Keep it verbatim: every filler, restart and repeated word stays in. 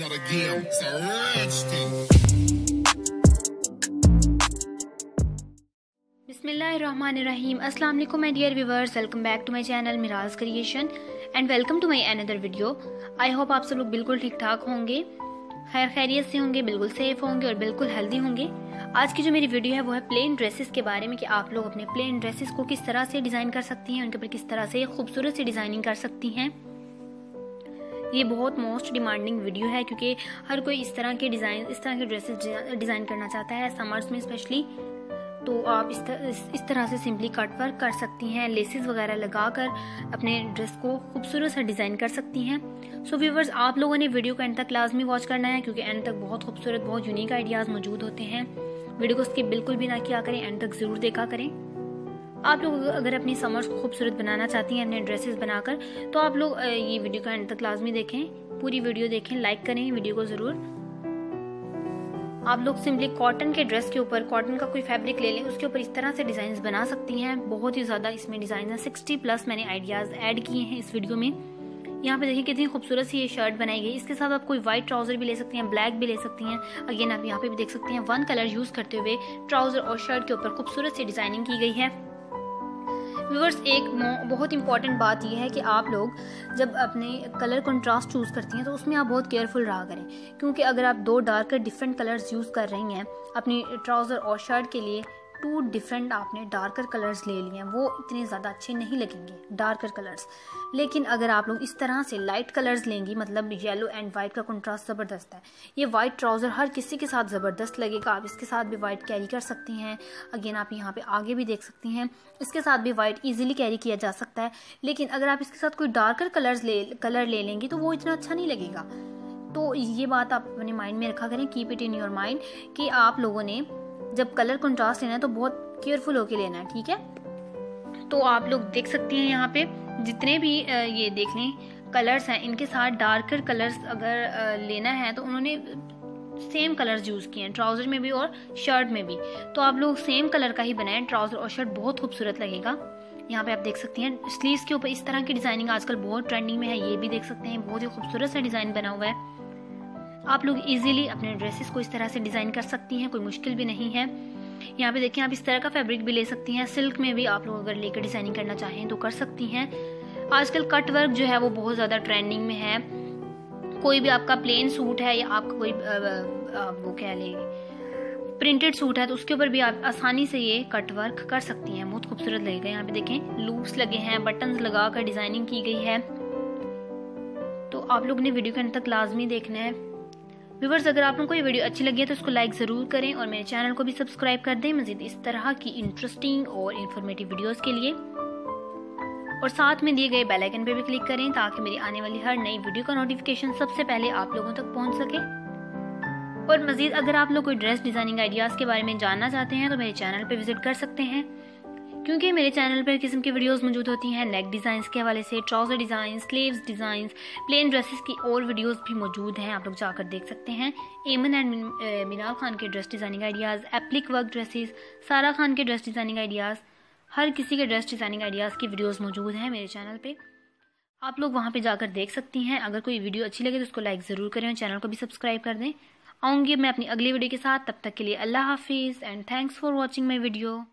not a game, it's a rich thing। बिस्मिल्लाहिर्रहमानिर्रहीम। अस्सलाम वालेकुम my dear viewers, welcome back to my channel मिराल्स creation and welcome to my another video. I hope आप सब लोग बिल्कुल ठीक ठाक होंगे, खैर खैरियत से होंगे, बिल्कुल सेफ होंगे और बिल्कुल हेल्दी होंगे। आज की जो मेरी वीडियो है वो है प्लेन ड्रेसेस के बारे में कि आप लोग अपने प्लेन ड्रेसेस को किस तरह से डिज़ाइन कर सकती हैं, उनके ऊपर किस तरह से खूबसूरत से डिज़ाइनिंग कर सकती हैं। ये बहुत मोस्ट डिमांडिंग वीडियो है क्योंकि हर कोई इस तरह के डिज़ाइन इस तरह के ड्रेसेस डिज़ाइन करना चाहता है, समर्स में स्पेशली। तो आप इस, तर, इस, इस तरह से सिंपली कट वर्क कर सकती हैं, लेसेस वगैरह लगाकर अपने ड्रेस को खूबसूरत सा डिज़ाइन कर सकती हैं। सो व्यूवर्स, आप लोगों ने वीडियो को एंड तक लाजमी वॉच करना है क्योंकि एंड तक बहुत खूबसूरत बहुत यूनिक आइडियाज़ मौजूद होते हैं। वीडियो को स्किप बिल्कुल भी ना किया करें, एंड तक ज़रूर देखा करें। आप लोग अगर अपनी समर्स को खूबसूरत बनाना चाहती हैं अपने ड्रेसेस बनाकर, तो आप लोग ये वीडियो को एंड तक लाजमी देखें, पूरी वीडियो देखें, लाइक करें वीडियो को ज़रूर। आप लोग सिंपली कॉटन के ड्रेस के ऊपर, कॉटन का कोई फैब्रिक ले लें, उसके ऊपर इस तरह से डिज़ाइंस बना सकती हैं। बहुत ही ज़्यादा इसमें डिज़ाइन है, सिक्सटी प्लस मैंने आइडियाज़ ऐड किए हैं इस वीडियो में। यहाँ पे देखिए कितनी खूबसूरत सी ये शर्ट बनाई गई। इसके साथ आप कोई वाइट ट्राउज़र भी ले सकती हैं, ब्लैक भी ले सकती हैं। अगेन आप यहाँ पे भी देख सकती हैं, वन कलर यूज़ करते हुए ट्राउज़र और शर्ट के ऊपर खूबसूरत सी डिज़ाइनिंग की गई है। व्यूअर्स, एक बहुत इंपॉर्टेंट बात यह है कि आप लोग जब अपने कलर कंट्रास्ट चूज़ करती हैं तो उसमें आप बहुत केयरफुल रहा करें, क्योंकि अगर आप दो डार्क डिफरेंट कलर्स यूज़ कर रही हैं अपनी ट्राउज़र और शर्ट के लिए, टू डिफरेंट आपने डार्कर कलर्स ले लिए हैं, वो इतने ज़्यादा अच्छे नहीं लगेंगे डार्कर कलर्स। लेकिन अगर आप लोग इस तरह से लाइट कलर्स लेंगी, मतलब येलो एंड वाइट का कंट्रास्ट ज़बरदस्त है। ये वाइट ट्राउज़र हर किसी के साथ ज़बरदस्त लगेगा। आप इसके साथ भी वाइट कैरी कर सकती हैं। अगेन आप यहाँ पे आगे भी देख सकती हैं, इसके साथ भी वाइट ईजिली कैरी किया जा सकता है। लेकिन अगर आप इसके साथ कोई डार्कर कलर्स ले कलर ले लेंगी तो वो इतना अच्छा नहीं लगेगा। तो ये बात आप अपने माइंड में रखा करें, keep it in your mind, कि आप लोगों ने जब कलर कंट्रास्ट लेना है तो बहुत केयरफुल होके लेना है, ठीक है। तो आप लोग देख सकती हैं यहाँ पे जितने भी ये देख लें कलर्स हैं, इनके साथ डार्कर कलर्स अगर लेना है तो उन्होंने सेम कलर्स यूज़ किए हैं ट्राउज़र में भी और शर्ट में भी। तो आप लोग सेम कलर का ही बनाएं, ट्राउज़र और शर्ट बहुत खूबसूरत लगेगा। यहाँ पे आप देख सकती हैं स्लीव्स के ऊपर इस तरह की डिज़ाइनिंग आजकल बहुत ट्रेंडिंग में है, ये भी देख सकते हैं, बहुत ही खूबसूरत सा डिज़ाइन बना हुआ है। आप लोग इजीली अपने ड्रेसेस को इस तरह से डिज़ाइन कर सकती हैं, कोई मुश्किल भी नहीं है। यहाँ पे देखिए, आप इस तरह का फैब्रिक भी ले सकती हैं, सिल्क में भी आप लोग अगर लेकर डिज़ाइनिंग करना चाहें तो कर सकती हैं। आजकल कट वर्क जो है वो बहुत ज़्यादा ट्रेंडिंग में है। कोई भी आपका प्लेन सूट है या आपका कोई आप वो कह लें प्रिंटेड सूट है, तो उसके ऊपर भी आप आसानी से ये कट वर्क कर सकती हैं, बहुत खूबसूरत लगेगा। यहाँ पे देखें लूप्स लगे हैं, बटन्स लगा कर डिज़ाइनिंग की गई है। तो आप लोग ने वीडियो के अंत तक लाजमी देखना है। व्यूअर्स, अगर आप लोगों को ये वीडियो अच्छी लगी है तो इसको लाइक ज़रूर करें और मेरे चैनल को भी सब्सक्राइब कर दें मज़ीद इस तरह की इंटरेस्टिंग और इन्फॉर्मेटिव वीडियोस के लिए। और साथ में दिए गए बेल आइकन पर भी क्लिक करें ताकि मेरी आने वाली हर नई वीडियो का नोटिफिकेशन सबसे पहले आप लोगों तक पहुँच सके। और मज़ीद अगर आप लोग कोई ड्रेस डिज़ाइनिंग आइडियाज़ के बारे में जानना चाहते हैं तो मेरे चैनल पर विजिट कर सकते हैं, क्योंकि मेरे चैनल पर किस्म की वीडियोस मौजूद होती हैं। नेक डिज़ाइंस के हवाले से, trouser designs, sleeves designs, plain dresses की और वीडियोस भी मौजूद हैं, आप लोग जाकर देख सकते हैं। ऐमन एंड मीनाव खान के dress designing ideas, applique work dresses, Sara Khan के ड्रेस डिज़ाइनिंग आइडियाज़, हर किसी के ड्रेस डिज़ाइनिंग आइडियाज़ की वीडियोज़ मौजूद हैं मेरे चैनल पर, आप लोग वहाँ पर जाकर देख सकती हैं। अगर कोई वीडियो अच्छी लगे तो उसको लाइक ज़रूर करें और चैनल को भी सब्सक्राइब कर दें। आऊँगी मैं अपनी अगली वीडियो के साथ, तब तक के लिए अल्लाह हाफिज़ and thanks for watching my video.